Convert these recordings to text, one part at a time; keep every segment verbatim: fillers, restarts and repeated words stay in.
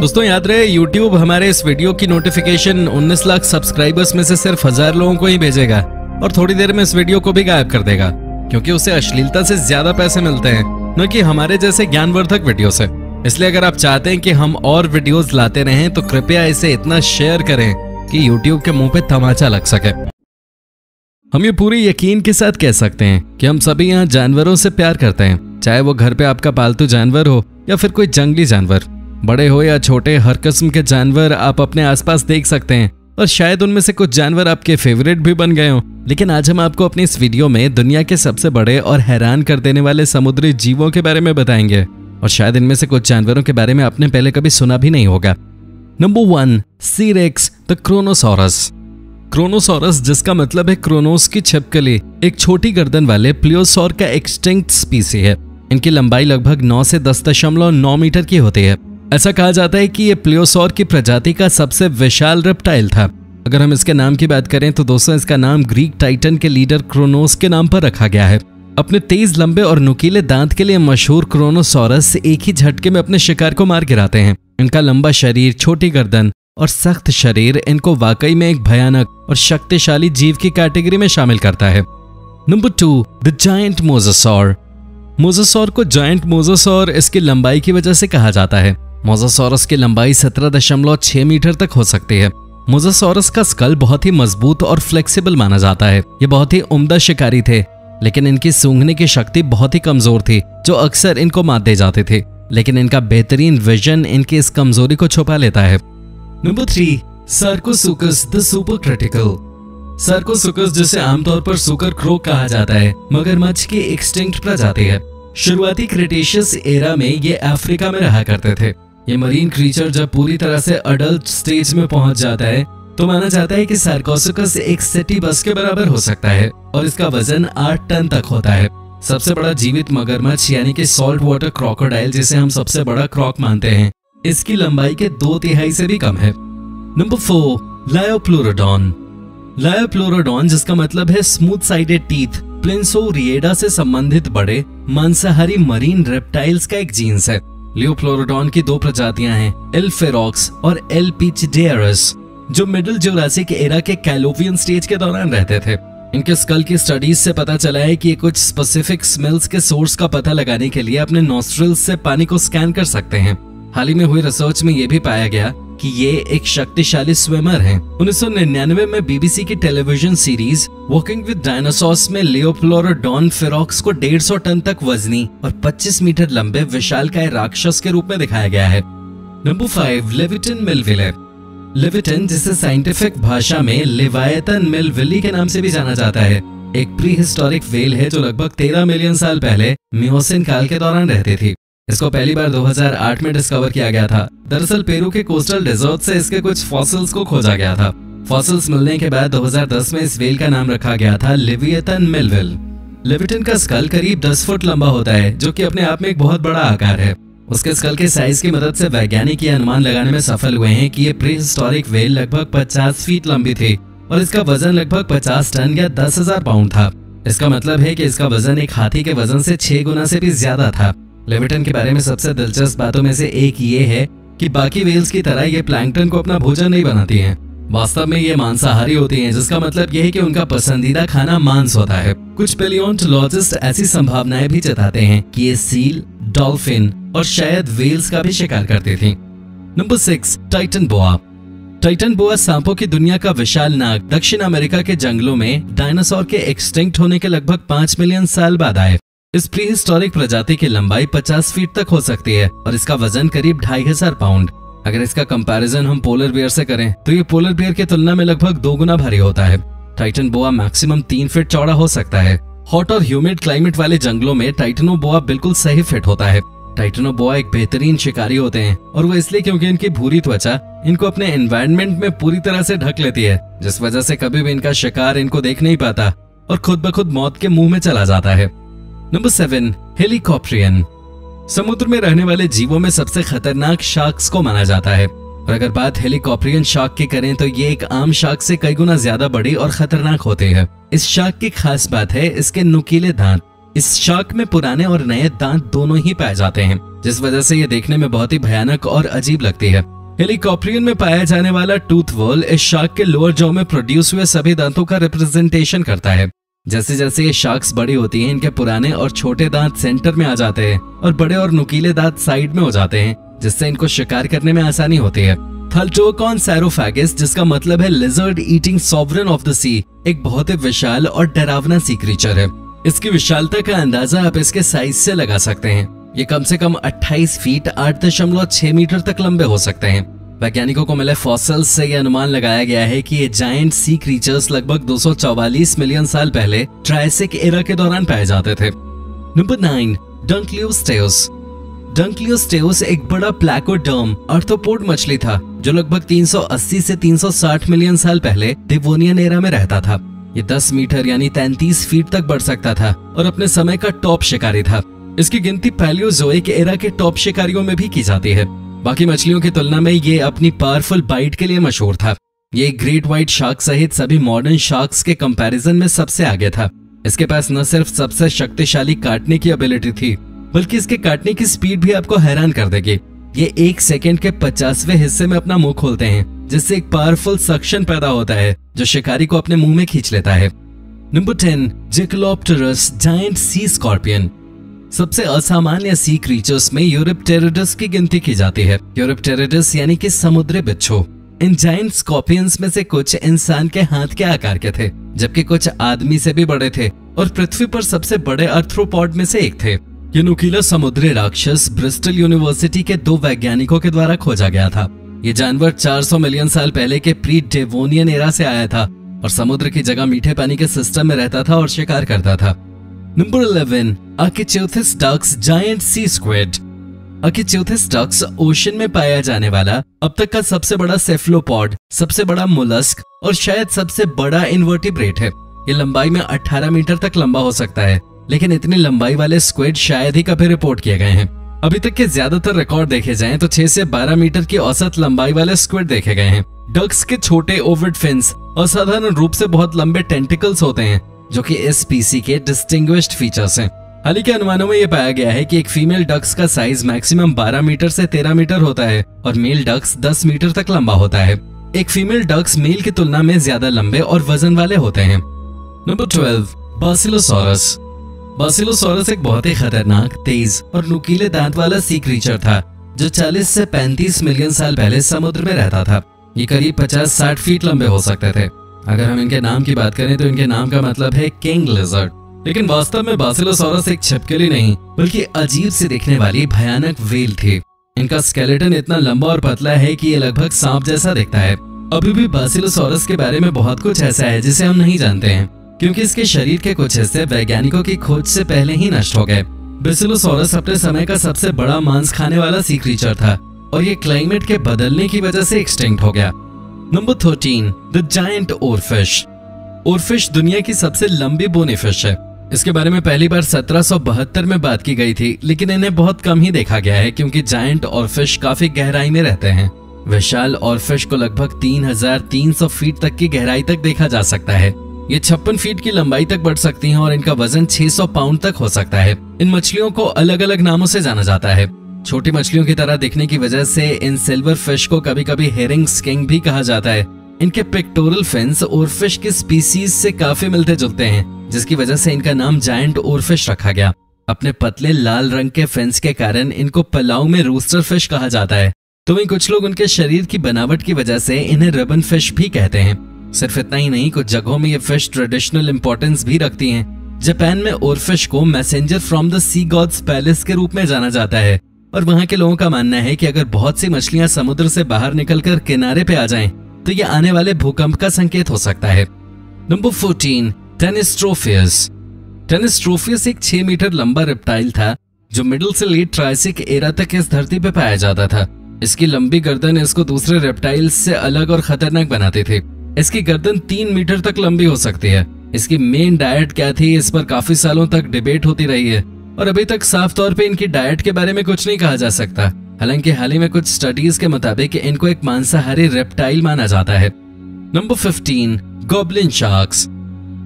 दोस्तों याद रहे यूट्यूब हमारे इस वीडियो की नोटिफिकेशन उन्नीस लाख सब्सक्राइबर्स में से सिर्फ हजार लोगों को ही भेजेगा और थोड़ी देर में इस वीडियो को भी गायब कर देगा, क्योंकि उसे अश्लीलता से ज्यादा पैसे मिलते हैं, न कि हमारे जैसे ज्ञानवर्धक वीडियो से। इसलिए अगर आप चाहते हैं कि हम और वीडियोस लाते रहें तो कृपया इसे इतना शेयर करें कि यूट्यूब के मुंह पे तमाचा लग सके। हम ये पूरे यकीन के साथ कह सकते हैं कि हम सभी यहाँ जानवरों से प्यार करते हैं, चाहे वो घर पे आपका पालतू जानवर हो या फिर कोई जंगली जानवर। बड़े हो या छोटे, हर किस्म के जानवर आप अपने आसपास देख सकते हैं और शायद उनमें से कुछ जानवर आपके फेवरेट भी बन गए हों। लेकिन आज हम आपको अपनी इस वीडियो में दुनिया के सबसे बड़े और हैरान कर देने वाले समुद्री जीवों के बारे में बताएंगे और शायद इनमें से कुछ जानवरों के बारे में आपने पहले कभी सुना भी नहीं होगा। Number one, sea rex the Kronosaurus. Kronosaurus, जिसका मतलब है क्रोनोस की छिपकली, एक छोटी गर्दन वाले प्लियोसॉर का एक्सटिंक्ट स्पीसी है। इनकी लंबाई लगभग नौ से दस दशमलव नौ मीटर की होती है। ऐसा कहा जाता है कि ये प्लियोसॉर की प्रजाति का सबसे विशाल रेप्टाइल था। अगर हम इसके नाम की बात करें तो दोस्तों इसका नाम ग्रीक टाइटन के लीडर क्रोनोस के नाम पर रखा गया है। अपने तेज, लंबे और नुकीले दांत के लिए मशहूर क्रोनोसॉरस एक ही झटके में अपने शिकार को मार गिराते हैं। इनका लंबा शरीर, छोटी गर्दन और सख्त शरीर इनको वाकई में एक भयानक और शक्तिशाली जीव की कैटेगरी में शामिल करता है। Number two, the giant mosasaur. Mosasaur को जायंट मोसासौर इसकी लंबाई की वजह से कहा जाता है। मोसासौरस की लंबाई सत्रह दशमलव छह मीटर तक हो सकती है। मोसासौरस का स्कल बहुत ही मजबूत और फ्लेक्सिबल माना जाता है। ये बहुत ही उम्दा शिकारी थे, लेकिन इनकी सूंघने की शक्ति बहुत ही कमजोर थी, जो अक्सर इनको मात दे जाते थे। लेकिन इनका बेहतरीन विजन इनकी इस कमजोरी को छुपा लेता है। Number three, Sarcosuchus the super critical. Sarcosuchus, जिसे आमतौर पर सुकर क्रो कहा जाता है, मगरमच्छ की एक्सटिंक्ट प्रजाति है। शुरुआती क्रेटेशियस एरा में ये अफ्रीका में रहा करते थे। ये मरीन क्रीचर जब पूरी तरह से अडल्ट स्टेज में पहुंच जाता है तो माना जाता है कि सार्कोसुकस एक सिटी बस के बराबर हो सकता है और इसका वजन आठ टन तक होता है। सबसे बड़ा जीवित मगरमच्छ यानी कि सॉल्ट वाटर क्रोकोडाइल, जिसे हम सबसे बड़ा क्रॉक मानते हैं, इसकी लंबाई के दो तिहाई से भी कम है। Number four, लायोप्लूरोडॉन। लायोप्लूरोडॉन, जिसका मतलब है स्मूथ साइडेड टीथ, प्लिंसोरिएडा से संबंधित बड़े मांसाहारी मरीन रेप्टाइल्स का एक जीन्स है। लियोप्लूरोडॉन की दो प्रजातियां हैं, एल फेरॉक्स और एल पिचिडेरस, जो मिडिल ज्यूरासिक एरा के कैलोवियन स्टेज के दौरान रहते थे। इनके स्कल की स्टडीज से पता चला है कि ये कुछ स्पेसिफिक स्मेल्स के सोर्स का पता लगाने के लिए अपने नॉस्ट्रिल्स से पानी को स्कैन कर सकते हैं। हाल ही में हुई रिसर्च में यह भी पाया गया कि ये एक शक्तिशाली स्विमर हैं। उन्नीस सौ निन्यानवे में बीबीसी की television series walking with dinosaurs में लियोप्लूरोडॉन फेरॉक्स को डेढ़ सौ टन तक वजनी और पच्चीस मीटर लंबे विशालकाय राक्षस के रूप में दिखाया गया है। Number five, Livyatan melvillei. Livyatan, जिसे साइंटिफिक भाषा में लिवायतन मेलविली के नाम से भी जाना जाता है, एक प्री हिस्टोरिक व्हेल है जो लगभग तेरह मिलियन साल पहले मियोसिन काल के दौरान रहती थी। इसको पहली बार दो हज़ार आठ में डिस्कवर किया गया था। दरअसल पेरू के कोस्टल डेजर्ट से इसके कुछ फॉसिल्स को खोजा गया था। फॉसिल्स मिलने के बाद दो हज़ार दस में इस व्हेल का नाम रखा गया था लिवियतन मेलविल। लेविटन का स्कल करीब दस फुट लंबा होता है, जो कि अपने आप में एक बहुत बड़ा आकार है। उसके स्कल के साइज की मदद से वैज्ञानिक ये अनुमान लगाने में सफल हुए हैं कि ये प्री हिस्टोरिक व्हेल लगभग पचास फीट लंबी थी और इसका वजन लगभग पचास टन या दस हजार पाउंड था। इसका मतलब है कि इसका वजन एक हाथी के वजन से छह गुना से भी ज्यादा था। लेविटन के बारे में सबसे दिलचस्प बातों में से एक ये है कि बाकी व्हेल्स की तरह ये प्लैंकटन को अपना भोजन नहीं बनाती हैं। वास्तव में ये मांसाहारी होती हैं, जिसका मतलब यह है कि उनका पसंदीदा खाना मांस होता है। कुछ पेलियोंटोलॉजिस्ट ऐसी संभावनाएं भी जताते हैं कि ये सील, डॉल्फिन और शायद व्हेल्स का भी शिकार करती थी। Number six, टाइटनबोआ। टाइटनबोआ सांपों की दुनिया का विशाल नाग दक्षिण अमेरिका के जंगलों में डायनासोर के एक्सटिंक्ट होने के लगभग पांच मिलियन साल बाद आए। इस प्री हिस्टोरिक प्रजाति की लंबाई पचास फीट तक हो सकती है और इसका वजन करीब ढाई हजार पाउंड। अगर इसका कंपैरिजन हम पोलर बियर से करें तो ये पोलर बियर की तुलना में लगभग दो गुना भारी होता है। टाइटनबोआ मैक्सिमम तीन फीट चौड़ा हो सकता है। हॉट और ह्यूमिड क्लाइमेट वाले जंगलों में टाइटनोबोआ बिल्कुल सही फिट होता है। टाइटनोबोआ एक बेहतरीन शिकारी होते हैं और वो इसलिए क्योंकि इनकी भूरी त्वचा इनको अपने एनवायरमेंट में पूरी तरह से ढक लेती है, जिस वजह से कभी भी इनका शिकार इनको देख नहीं पाता और खुद ब खुद मौत के मुंह में चला जाता है। Number seven, Helicoprion. समुद्र में रहने वाले जीवों में सबसे खतरनाक शार्क्स को माना जाता है और अगर बात हेलिकॉप्ट्रियन शार्क की करें तो ये एक आम शार्क से कई गुना ज्यादा बड़ी और खतरनाक होती है। इस शार्क की खास बात है इसके नुकीले दांत। इस शार्क में पुराने और नए दांत दोनों ही पाए जाते हैं, जिस वजह से ये देखने में बहुत ही भयानक और अजीब लगती है। हेलिकॉप्ट्रियन में पाया जाने वाला टूथ वॉल इस शार्क के लोअर जॉ में प्रोड्यूस हुए सभी दांतों का रिप्रेजेंटेशन करता है। जैसे जैसे ये शार्क्स बड़ी होती हैं, इनके पुराने और छोटे दांत सेंटर में आ जाते हैं और बड़े और नुकीले दांत साइड में हो जाते हैं, जिससे इनको शिकार करने में आसानी होती है। थल्टोकॉन सैरोफेगस, जिसका मतलब है lizard eating sovereign of the sea, एक बहुत ही विशाल और डरावना सी क्रीचर है। इसकी विशालता का अंदाजा आप इसके साइज से लगा सकते हैं। ये कम से कम अट्ठाईस फीट आठ दशमलव छह मीटर तक लंबे हो सकते हैं। वैज्ञानिकों को मिले फॉसिल्स से यह अनुमान लगाया गया है कि ये जायंट सी क्रीचर्स लगभग दो सौ चौवालीस मिलियन साल पहले ट्रायसिक एरा के दौरान पाए जाते थे। Number nine, डंक्लियोस्टेउस। डंक्लियोस्टेउस एक बड़ा प्लेकोडर्म आर्थ्रोपोड मछली था जो लगभग तीन सौ अस्सी से तीन सौ साठ मिलियन साल पहले डिवोनियन एरा में रहता था। ये दस मीटर यानी तैंतीस फीट तक बढ़ सकता था और अपने समय का टॉप शिकारी था। इसकी गिनती पैलियोजोइक एरा के टॉप शिकारियों में भी की जाती है। बाकी मछलियों की तुलना में ये अपनी पावरफुल बाइट के लिए मशहूर था। ये ग्रेट व्हाइट शार्क सहित सभी मॉडर्न शार्क्स के कंपैरिजन में सबसे आगे था। इसके पास न सिर्फ सबसे शक्तिशाली काटने की एबिलिटी थी, बल्कि इसके काटने की स्पीड भी आपको हैरान कर देगी। ये एक सेकेंड के पचासवें हिस्से में अपना मुंह खोलते हैं, जिससे एक पावरफुल सक्शन पैदा होता है जो शिकारी को अपने मुंह में खींच लेता है। Number ten, Jaekelopterus, giant sea scorpion. सबसे असामान्य सी क्रीचर्स में यूरोप्टेरिडस की गिनती की जाती है। यूरोप्टेरिडस यानी कि समुद्री बिच्छू। इन जायंट स्कॉर्पियंस में से कुछ इंसान के हाथ के आकार के थे, जबकि कुछ आदमी से भी बड़े थे और पृथ्वी पर सबसे बड़े आर्थ्रोपॉड में से एक थे। ये नुकीला समुद्री राक्षस ब्रिस्टल यूनिवर्सिटी के दो वैज्ञानिकों के द्वारा खोजा गया था। ये जानवर चार सौ मिलियन साल पहले के प्री डेवोनियन एरा से आया था और समुद्र की जगह मीठे पानी के सिस्टम में रहता था और शिकार करता था। Number eleven, Architeuthis dux, giant sea squid. Architeuthis dux ocean में पाया जाने वाला अब तक का सबसे बड़ा सेफलोपॉड, सबसे बड़ा मोलस्क और शायद सबसे बड़ा इनवर्टिब्रेट है। ये लंबाई में अठारह मीटर तक लंबा हो सकता है, लेकिन इतनी लंबाई वाले स्क्विड शायद ही कभी रिपोर्ट किए गए हैं। अभी तक के ज्यादातर रिकॉर्ड देखे जाएं तो छह से बारह मीटर की औसत लंबाई वाले स्क्विड देखे गए हैं। डक्स के छोटे ओविड फिन्स और साधारण रूप से बहुत लंबे टेंटिकल्स होते हैं, जो कि इस स्पीसी के डिस्टिंग्विश्ड फीचर्स हैं। हालांकि अनुमानों में यह पाया गया है कि एक फीमेल डक्स का साइज मैक्सिमम बारह मीटर से तेरह मीटर होता है और मेल डक्स दस मीटर तक लंबा होता है। एक फीमेल डक्स मेल की तुलना में ज्यादा लंबे और वजन वाले होते हैं। Number twelve, बासिलोसॉरस। बासिलोसॉरस एक बहुत ही खतरनाक, तेज और नुकीले दांत वाला सी क्रीचर था जो चालीस से पैंतीस मिलियन साल पहले समुद्र में रहता था। ये करीब पचास साठ फीट लंबे हो सकते थे। अगर हम इनके नाम की बात करें तो इनके नाम का मतलब है किंग लिजर्ड, लेकिन वास्तव में बासिलोसॉरस एक छिपकली नहीं बल्कि अजीब से दिखने वाली भयानक व्हेल थी। इनका स्केलेटन इतना लंबा और पतला है कि ये लगभग सांप जैसा दिखता है। अभी भी बासिलोसॉरस के बारे में बहुत कुछ ऐसा है जिसे हम नहीं जानते हैं, क्योंकि इसके शरीर के कुछ हिस्से वैज्ञानिकों की खोज से पहले ही नष्ट हो गए। बासिलोसॉरस अपने समय का सबसे बड़ा मांस खाने वाला सी क्रीचर था और ये क्लाइमेट के बदलने की वजह से एक्सटिंक्ट हो गया। Number thirteen, the giant oarfish. Oarfish दुनिया की सबसे लंबी बोनी फिश है। इसके बारे में पहली बार सत्रह सौ बहत्तर में बात की गई थी, लेकिन इन्हें बहुत कम ही देखा गया है क्योंकि जायंट ओरफिश काफी गहराई में रहते हैं। विशाल ओरफिश को लगभग तीन हज़ार तीन सौ फीट तक की गहराई तक देखा जा सकता है। ये छप्पन फीट की लंबाई तक बढ़ सकती है और इनका वजन छह सौ पाउंड तक हो सकता है। इन मछलियों को अलग अलग नामों से जाना जाता है। छोटी मछलियों की तरह दिखने की वजह से इन सिल्वर फिश को कभी कभी हेरिंग स्किंग भी कहा जाता है। इनके पिक्टोरल फिन्स ओरफिश की स्पीसीज से काफी मिलते जुलते हैं, जिसकी वजह से इनका नाम जायंट ओरफिश रखा गया। अपने पतले लाल रंग के फिन्स के कारण इनको पलाऊ में रूस्टर फिश कहा जाता है, तो वहीं कुछ लोग उनके शरीर की बनावट की वजह से इन्हें रिबन फिश भी कहते हैं। सिर्फ इतना ही नहीं, कुछ जगहों में ये फिश ट्रेडिशनल इम्पोर्टेंस भी रखती है। जापान में ओरफिश को messenger from the sea god's palace के रूप में जाना जाता है और वहाँ के लोगों का मानना है कि अगर बहुत सी मछलियाँ समुद्र से बाहर निकलकर किनारे पे आ जाएं, तो ये आने वाले भूकंप का संकेत हो सकता है। नंबर चौदह, टेनिस्ट्रोफियस। टेनिस्ट्रोफियस एक छह मीटर लंबा रेप्टाइल था जो मिडिल से लेट ट्रायसिक एरा तक इस धरती पे पाया जाता था। इसकी लंबी गर्दन इसको दूसरे रेप्टाइल से अलग और खतरनाक बनाती थी। इसकी गर्दन तीन मीटर तक लंबी हो सकती है। इसकी मेन डाइट क्या थी, इस पर काफी सालों तक डिबेट होती रही है और अभी तक साफ तौर पे इनकी डाइट के बारे में कुछ नहीं कहा जा सकता। हालांकि हाल ही में कुछ स्टडीज के मुताबिक इनको एक मांसाहारी रेप्टाइल माना जाता है। नंबर पंद्रह, गोब्लिन शार्क्स।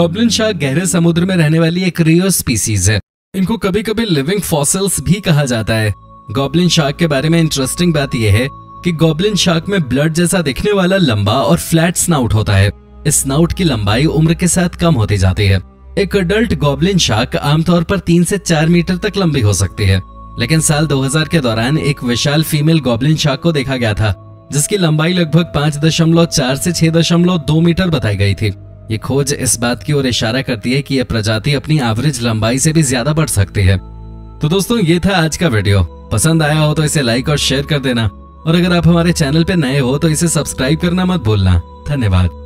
गोब्लिन शार्क गहरे समुद्र में रहने वाली एक रेयर स्पीसीज है। इनको कभी कभी लिविंग फॉसिल्स भी कहा जाता है। गॉब्लिन शार्क के बारे में इंटरेस्टिंग बात यह है कि गॉब्लिन शार्क में ब्लड जैसा दिखने वाला लंबा और फ्लैट स्नाउट होता है। इस स्नाउट की लंबाई उम्र के साथ कम होती जाती है। एक अडल्ट गॉब्लिन शार्क आमतौर पर तीन से चार मीटर तक लंबी हो सकती है, लेकिन साल दो हज़ार के दौरान एक विशाल फीमेल गॉब्लिन शार्क को देखा गया था जिसकी लंबाई लगभग पाँच दशमलव चार से छह दशमलव दो मीटर बताई गई थी। ये खोज इस बात की ओर इशारा करती है कि यह प्रजाति अपनी एवरेज लंबाई से भी ज्यादा बढ़ सकती है। तो दोस्तों, ये था आज का वीडियो। पसंद आया हो तो इसे लाइक और शेयर कर देना, और अगर आप हमारे चैनल पर नए हो तो इसे सब्सक्राइब करना मत भूलना। धन्यवाद।